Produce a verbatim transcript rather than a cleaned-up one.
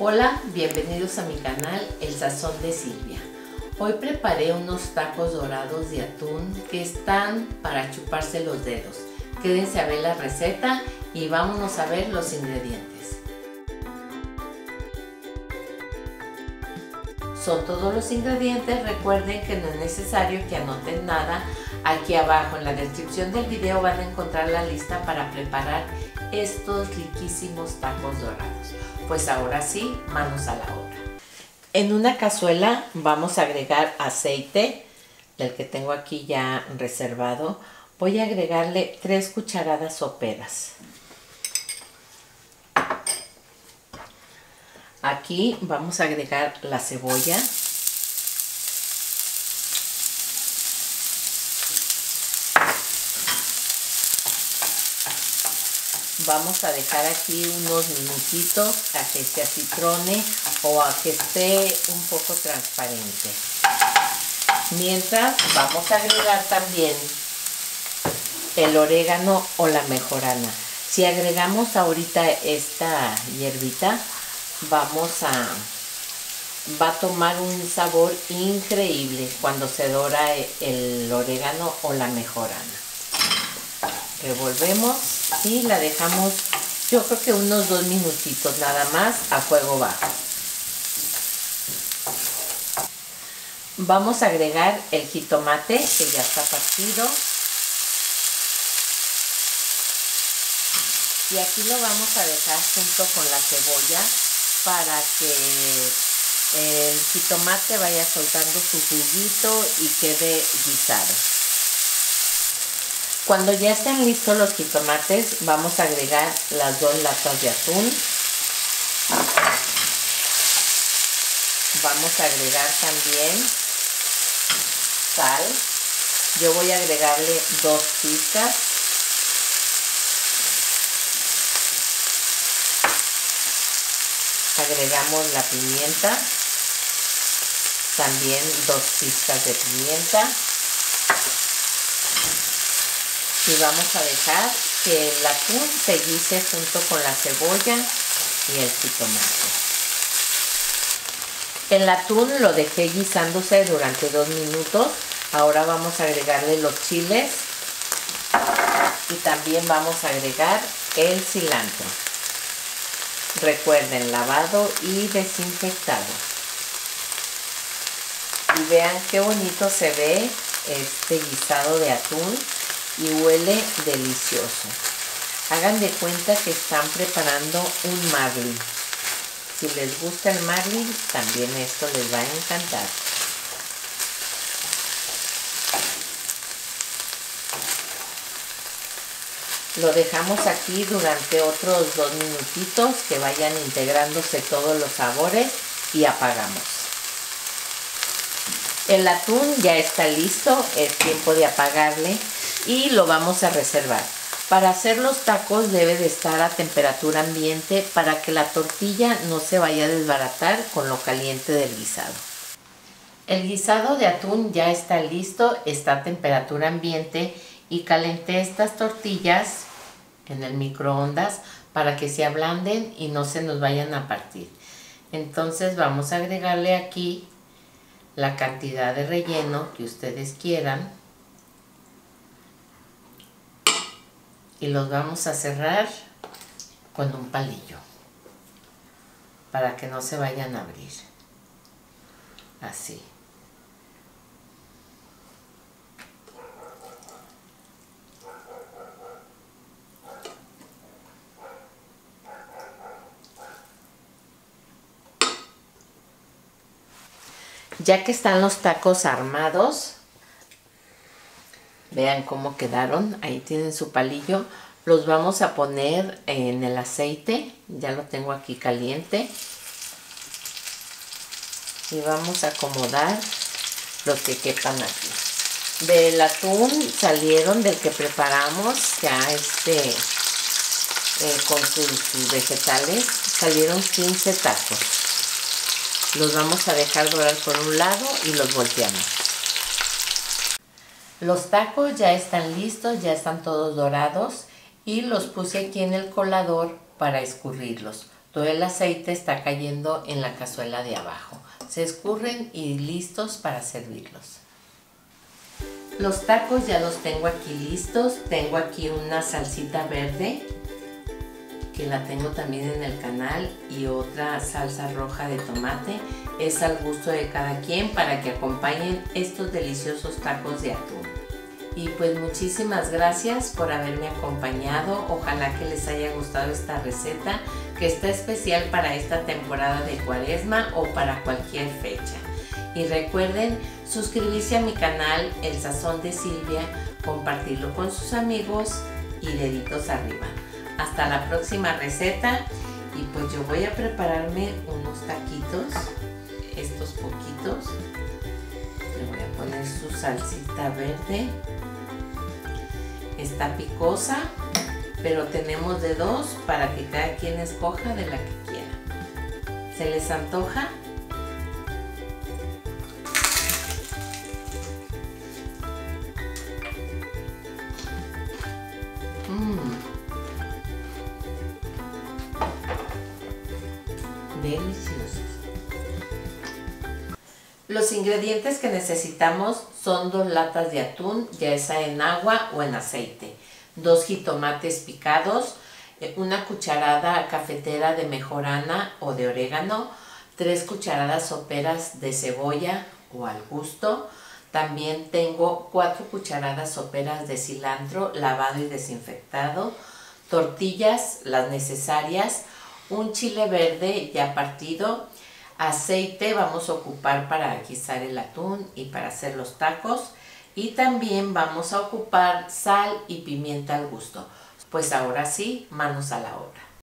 Hola, bienvenidos a mi canal El Sazón de Silvia. Hoy preparé unos tacos dorados de atún que están para chuparse los dedos. Quédense a ver la receta y vámonos a ver los ingredientes. Son todos los ingredientes, recuerden que no es necesario que anoten nada. Aquí abajo en la descripción del video van a encontrar la lista para preparar estos riquísimos tacos dorados. Pues ahora sí, manos a la obra. En una cazuela vamos a agregar aceite, el que tengo aquí ya reservado. Voy a agregarle tres cucharadas soperas. Aquí vamos a agregar la cebolla. Vamos a dejar aquí unos minutitos a que se acitrone o a que esté un poco transparente. Mientras vamos a agregar también el orégano o la mejorana. Si agregamos ahorita esta hierbita, vamos a va a tomar un sabor increíble cuando se dora el orégano o la mejorana. Revolvemos y la dejamos, yo creo que unos dos minutitos nada más, a fuego bajo. Vamos a agregar el jitomate que ya está partido. Y aquí lo vamos a dejar junto con la cebolla para que el jitomate vaya soltando su juguito y quede guisado. Cuando ya estén listos los jitomates, vamos a agregar las dos latas de atún. Vamos a agregar también sal. Yo voy a agregarle dos pizcas. Agregamos la pimienta. También dos pizcas de pimienta. Y vamos a dejar que el atún se guise junto con la cebolla y el jitomate. El atún lo dejé guisándose durante dos minutos. Ahora vamos a agregarle los chiles y también vamos a agregar el cilantro. Recuerden, lavado y desinfectado. Y vean qué bonito se ve este guisado de atún. Y huele delicioso. Hagan de cuenta que están preparando un marlin. Si les gusta el marlin, también esto les va a encantar. Lo dejamos aquí durante otros dos minutitos, que vayan integrándose todos los sabores, y apagamos. El atún ya está listo, es tiempo de apagarle. Y lo vamos a reservar. Para hacer los tacos debe de estar a temperatura ambiente para que la tortilla no se vaya a desbaratar con lo caliente del guisado. El guisado de atún ya está listo, está a temperatura ambiente y calenté estas tortillas en el microondas para que se ablanden y no se nos vayan a partir. Entonces vamos a agregarle aquí la cantidad de relleno que ustedes quieran. Y los vamos a cerrar con un palillo para que no se vayan a abrir. Así. Ya que están los tacos armados, vean cómo quedaron, ahí tienen su palillo. Los vamos a poner en el aceite, ya lo tengo aquí caliente. Y vamos a acomodar los que quepan aquí. Del atún salieron del que preparamos, ya este, eh, con sus, sus vegetales, salieron quince tacos. Los vamos a dejar dorar por un lado y los volteamos. Los tacos ya están listos, ya están todos dorados y los puse aquí en el colador para escurrirlos. Todo el aceite está cayendo en la cazuela de abajo. Se escurren y listos para servirlos. Los tacos ya los tengo aquí listos. Tengo aquí una salsita verde, que la tengo también en el canal, y otra salsa roja de tomate. Es al gusto de cada quien para que acompañen estos deliciosos tacos de atún. Y pues muchísimas gracias por haberme acompañado. Ojalá que les haya gustado esta receta, que está especial para esta temporada de Cuaresma o para cualquier fecha. Y recuerden suscribirse a mi canal El Sazón de Silvia, compartirlo con sus amigos y deditos arriba. Hasta la próxima receta. Y pues yo voy a prepararme unos taquitos, estos poquitos. Le voy a poner su salsita verde. Está picosa, pero tenemos de dos para que cada quien escoja de la que quiera. ¿Se les antoja? Mmm. Deliciosos. Los ingredientes que necesitamos son dos latas de atún, ya sea en agua o en aceite, dos jitomates picados, una cucharada cafetera de mejorana o de orégano, tres cucharadas soperas de cebolla o al gusto. También tengo cuatro cucharadas soperas de cilantro lavado y desinfectado, tortillas, las necesarias, un chile verde ya partido. Aceite vamos a ocupar para guisar el atún y para hacer los tacos, y también vamos a ocupar sal y pimienta al gusto. Pues ahora sí, manos a la obra.